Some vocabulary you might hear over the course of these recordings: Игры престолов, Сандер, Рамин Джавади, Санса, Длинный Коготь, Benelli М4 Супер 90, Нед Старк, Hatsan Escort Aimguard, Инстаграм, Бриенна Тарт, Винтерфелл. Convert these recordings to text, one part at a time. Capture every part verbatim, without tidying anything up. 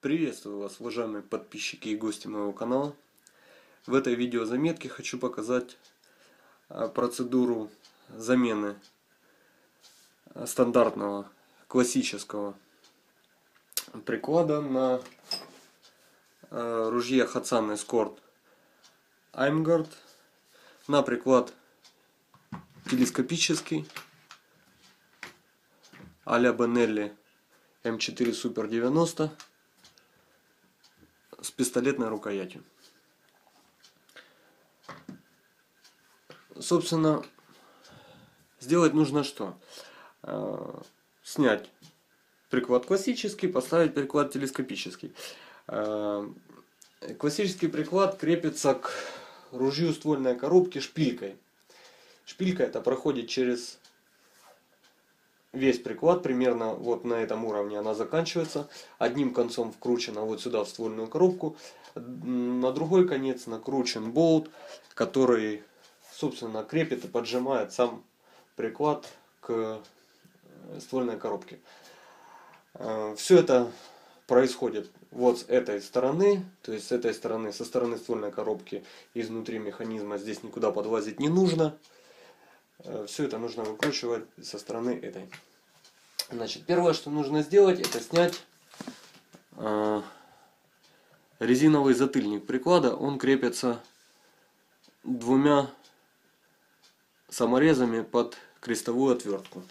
Приветствую вас, уважаемые подписчики и гости моего канала. В этой видеозаметке хочу показать процедуру замены стандартного классического приклада на ружье Hatsan Escort Aimguard на приклад телескопический а-ля Benelli эм четыре Супер девяносто с пистолетной рукоятью. Собственно, сделать нужно что? Снять приклад классический, поставить приклад телескопический. Классический приклад крепится к ружью ствольной коробки шпилькой. Шпилька это проходит через весь приклад, примерно вот на этом уровне она заканчивается. Одним концом вкручена вот сюда в ствольную коробку. На другой конец накручен болт, который, собственно, крепит и поджимает сам приклад к ствольной коробке. Все это происходит вот с этой стороны, то есть с этой стороны, со стороны ствольной коробки, изнутри механизма здесь никуда подлазить не нужно. Все это нужно выкручивать со стороны этой. Значит, первое, что нужно сделать, это снять э, резиновый затыльник приклада. Он крепится двумя саморезами под крестовую отвертку.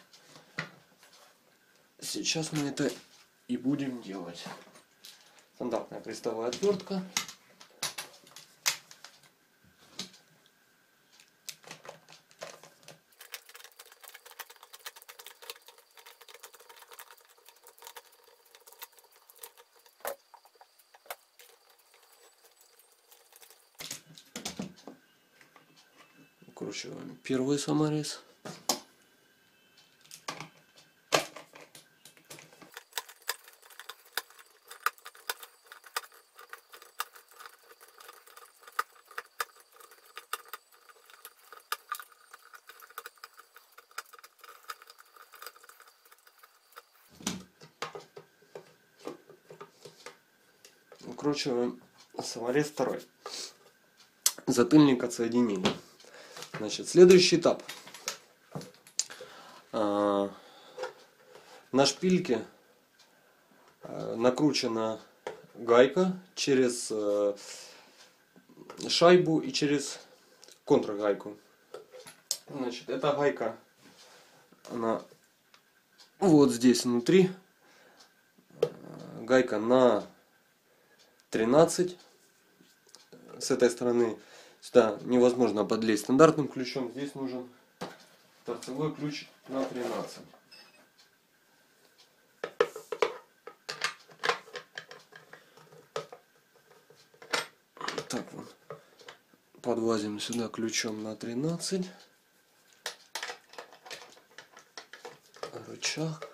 Сейчас мы это и будем делать. Стандартная крестовая отвертка. Вкручиваем первый саморез. Вкручиваем саморез второй. Затыльник отсоединили. Значит, следующий этап. На шпильке накручена гайка через шайбу и через контргайку. Значит, эта гайка, она вот здесь внутри. Гайка на тринадцать. С этой стороны сюда невозможно подлезть стандартным ключом. Здесь нужен торцевой ключ на тринадцать. Так вот. Подлазим сюда ключом на тринадцать. Рычаг.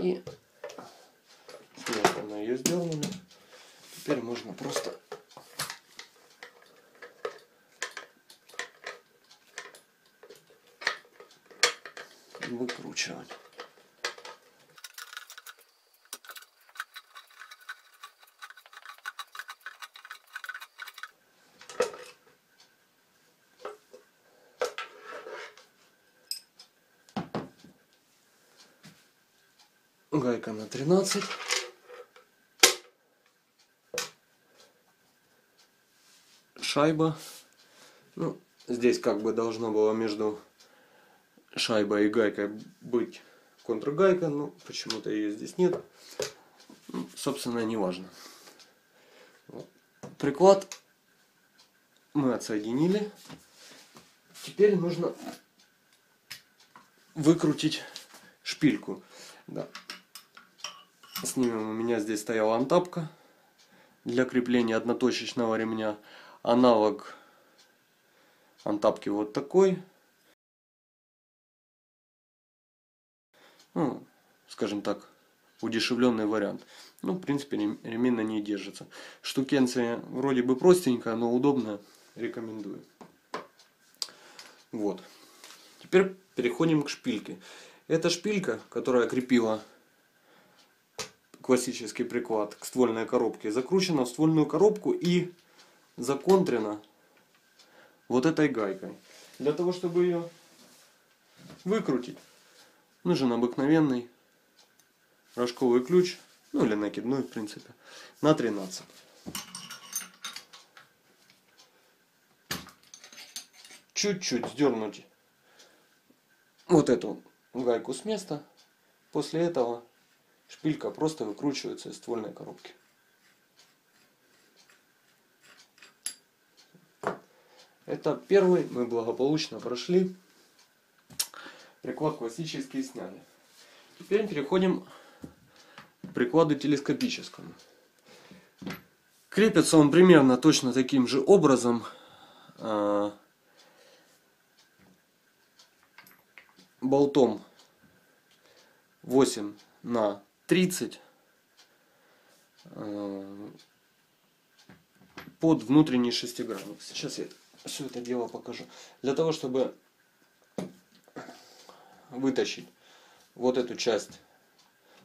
И она ее сделана. Теперь можно просто выкручивать. Гайка на тринадцать. Шайба. Ну, здесь как бы должно было между шайбой и гайкой быть контргайка, но почему-то ее здесь нет. Ну, собственно, не важно. Приклад мы отсоединили. Теперь нужно выкрутить шпильку. Да. Снимем, у меня здесь стояла антапка для крепления одноточечного ремня. Аналог антапки вот такой. Ну, скажем так, удешевленный вариант. Ну, в принципе, ремень на ней держится. Штукенция вроде бы простенькая, но удобная. Рекомендую. Вот. Теперь переходим к шпильке. Эта шпилька, которая крепила классический приклад к ствольной коробке, закручена в ствольную коробку и законтрена вот этой гайкой. Для того, чтобы ее выкрутить, нужен обыкновенный рожковый ключ, ну или накидной, в принципе, на тринадцать. Чуть-чуть сдернуть вот эту гайку с места. После этого шпилька просто выкручивается из ствольной коробки. Это первый, мы благополучно прошли. Приклад классический сняли. Теперь переходим к прикладу телескопическому. Крепится он примерно точно таким же образом. Болтом восемь на тридцать под внутренний шестигранник. Сейчас я все это дело покажу. Для того, чтобы вытащить вот эту часть,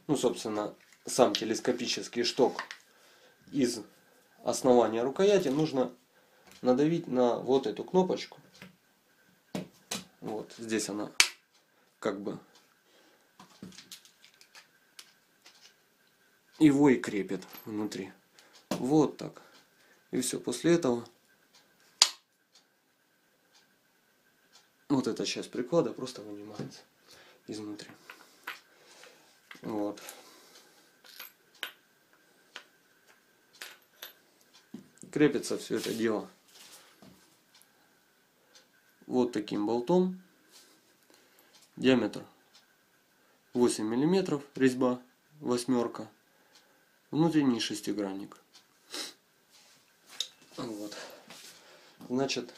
ну, собственно, сам телескопический шток из основания рукояти, нужно надавить на вот эту кнопочку. Вот здесь она как бы его и крепит внутри. Вот так. И все. После этого вот эта часть приклада просто вынимается изнутри. Вот. Крепится все это дело вот таким болтом. Диаметр восемь миллиметров, резьба восьмерка, внутренний шестигранник. Вот. Значит,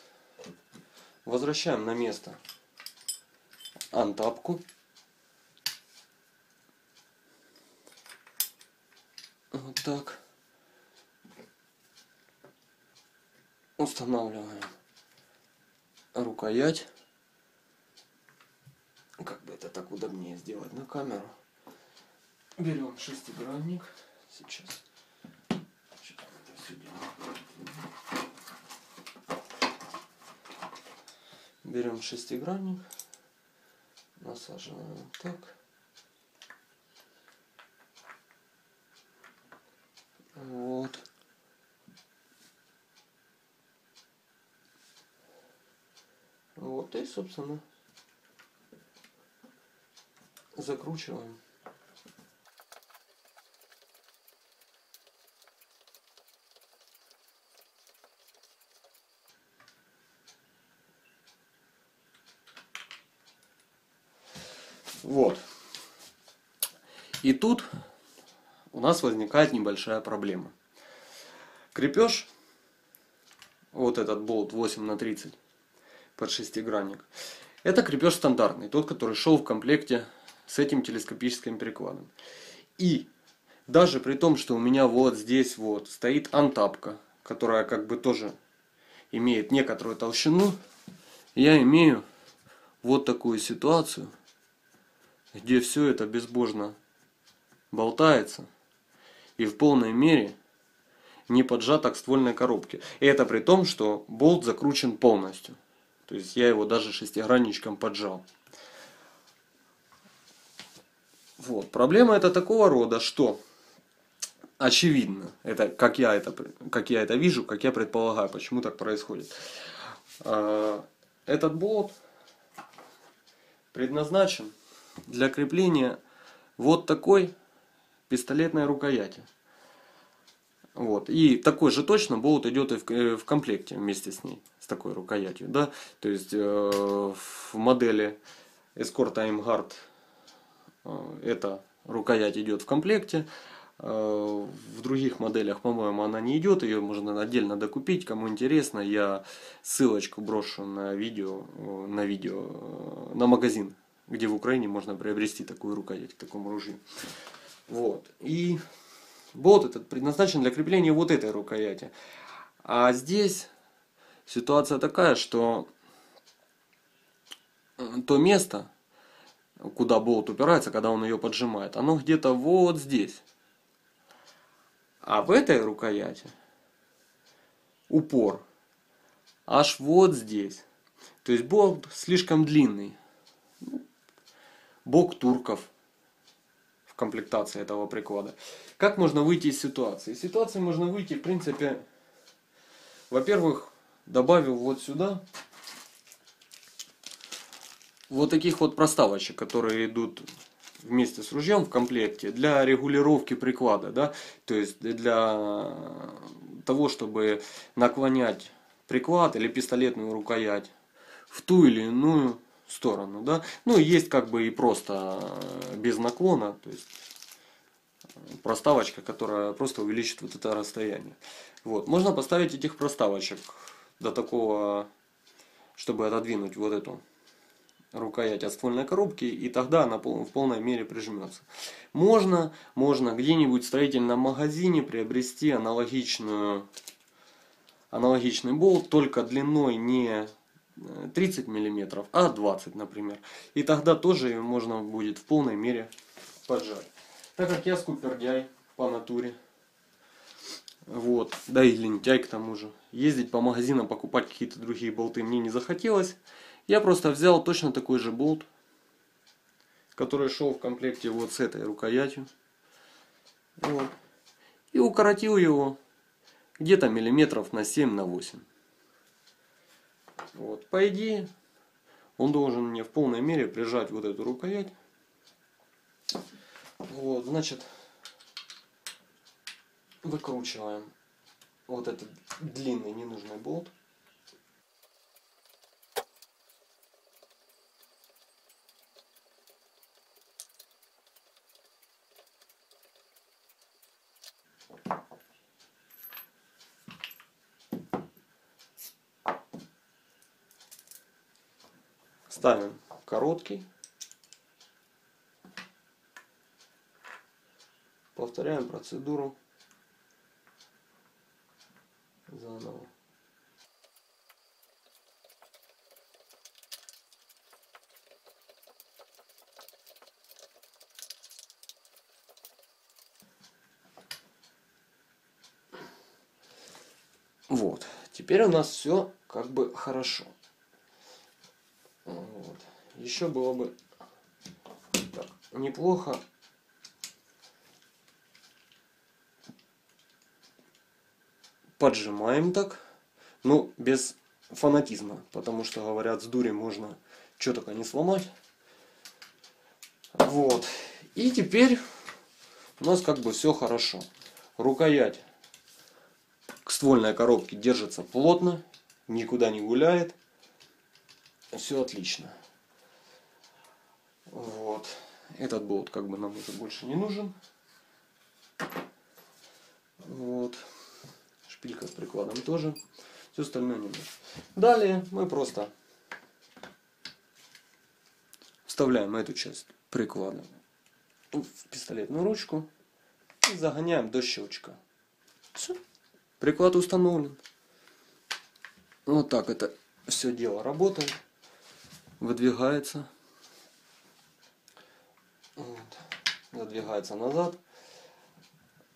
возвращаем на место антапку. Вот так. Устанавливаем рукоять. Как бы это так удобнее сделать на камеру. Берем шестигранник. Сейчас. Сейчас это все делаем. Берем шестигранник. Насаживаем так. Вот. Вот и, собственно, закручиваем. Вот. И тут у нас возникает небольшая проблема. Крепеж, вот этот болт восемь на тридцать под шестигранник, это крепеж стандартный, тот, который шел в комплекте с этим телескопическим прикладом. И даже при том, что у меня вот здесь вот стоит антапка, которая как бы тоже имеет некоторую толщину, я имею вот такую ситуацию, где все это безбожно болтается и в полной мере не поджато к ствольной коробке. И это при том, что болт закручен полностью. То есть я его даже шестигранничком поджал. Вот. Проблема это такого рода, что очевидно, это как я это, как я это вижу, как я предполагаю, почему так происходит. Этот болт предназначен для крепления вот такой пистолетной рукояти. Вот. И такой же точно болт идет и в комплекте вместе с ней, с такой рукоятью. Да? То есть в модели Escort Aimguard эта рукоять идет в комплекте. В других моделях, по-моему, она не идет. Ее можно отдельно докупить. Кому интересно, я ссылочку брошу на видео, на видео, на магазин, где в Украине можно приобрести такую рукоять к такому ружью. Вот. И болт этот предназначен для крепления вот этой рукояти. А здесь ситуация такая, что то место, куда болт упирается, когда он ее поджимает, оно где-то вот здесь. А в этой рукояти упор аж вот здесь. То есть болт слишком длинный. Бок турков в комплектации этого приклада. Как можно выйти из ситуации? Из ситуации можно выйти, в принципе, во-первых, добавив вот сюда вот таких вот проставочек, которые идут вместе с ружьем в комплекте для регулировки приклада, да, то есть для того, чтобы наклонять приклад или пистолетную рукоять в ту или иную сторону, да. Ну, есть как бы и просто без наклона, то есть проставочка, которая просто увеличит вот это расстояние. Вот, можно поставить этих проставочек до такого, чтобы отодвинуть вот эту рукоять от ствольной коробки, и тогда она в полной мере прижмется. Можно, можно где-нибудь в строительном магазине приобрести аналогичную, аналогичный болт, только длиной не тридцать миллиметров, а двадцать, например. И тогда тоже можно будет в полной мере поджать. Так как я скупердяй по натуре, вот, да и лентяй к тому же, ездить по магазинам, покупать какие-то другие болты мне не захотелось. Я просто взял точно такой же болт, который шел в комплекте вот с этой рукоятью. Вот. И укоротил его где-то миллиметров на семь на восемь. Вот. По идее, он должен мне в полной мере прижать вот эту рукоять. Вот, значит, выкручиваем вот этот длинный ненужный болт. Ставим короткий. Повторяем процедуру заново. Вот. Теперь у нас все как бы хорошо. Вот. Еще было бы так, неплохо поджимаем так, но без фанатизма, потому что, говорят, с дури можно что только не сломать. Вот. И теперь у нас как бы все хорошо. Рукоять к ствольной коробке держится плотно, никуда не гуляет. Все отлично. Вот. Этот болт как бы нам уже больше не нужен. Вот. Шпилька с прикладом тоже. Все остальное не нужно. Далее мы просто вставляем эту часть приклада в пистолетную ручку и загоняем до щелчка. Все. Приклад установлен. Вот так это все дело работает. Выдвигается, вот, задвигается назад.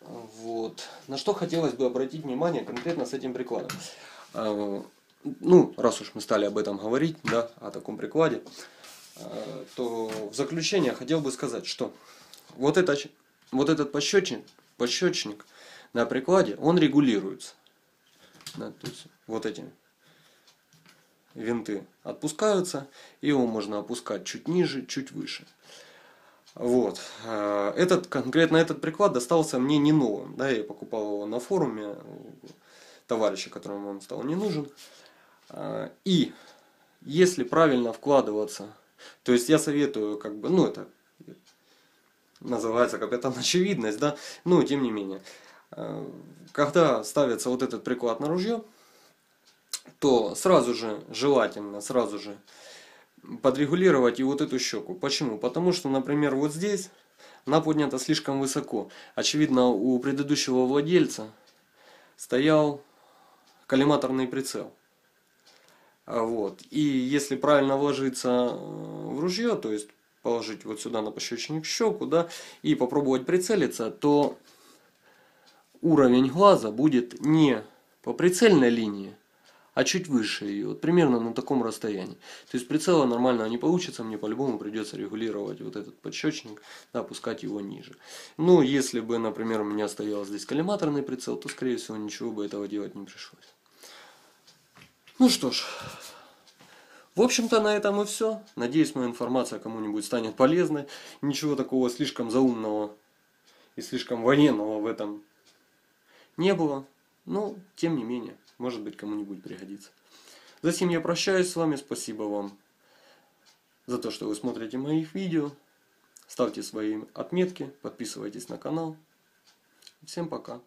Вот. На что хотелось бы обратить внимание конкретно с этим прикладом. Ну, раз уж мы стали об этом говорить, да, о таком прикладе, то в заключение хотел бы сказать, что вот, это, вот этот пощечник, пощечник на прикладе, он регулируется. Да, то есть вот этими. Винты отпускаются, и его можно опускать чуть ниже, чуть выше. Вот. Этот, конкретно этот приклад достался мне не новым. Да, я покупал его на форуме товарища, которому он стал не нужен. И если правильно вкладываться, то есть я советую, как бы, ну это называется какая-то очевидность, да, но тем не менее, когда ставится вот этот приклад на ружье, то сразу же, желательно сразу же подрегулировать и вот эту щеку. Почему? Потому что, например, вот здесь она поднята слишком высоко. Очевидно, у предыдущего владельца стоял коллиматорный прицел. Вот. И если правильно вложиться в ружье, то есть положить вот сюда на пощечину щеку, да, и попробовать прицелиться, то уровень глаза будет не по прицельной линии, а чуть выше ее, вот примерно на таком расстоянии. То есть прицела нормально не получится, мне по-любому придется регулировать вот этот подщечник, да, опускать его ниже. Ну, если бы, например, у меня стоял здесь коллиматорный прицел, то, скорее всего, ничего бы этого делать не пришлось. Ну что ж, в общем-то, на этом и все. Надеюсь, моя информация кому-нибудь станет полезной. Ничего такого слишком заумного и слишком военного в этом не было. Но, тем не менее, может быть, кому-нибудь пригодится. Затем я прощаюсь с вами. Спасибо вам за то, что вы смотрите моих видео. Ставьте свои отметки, подписывайтесь на канал. Всем пока.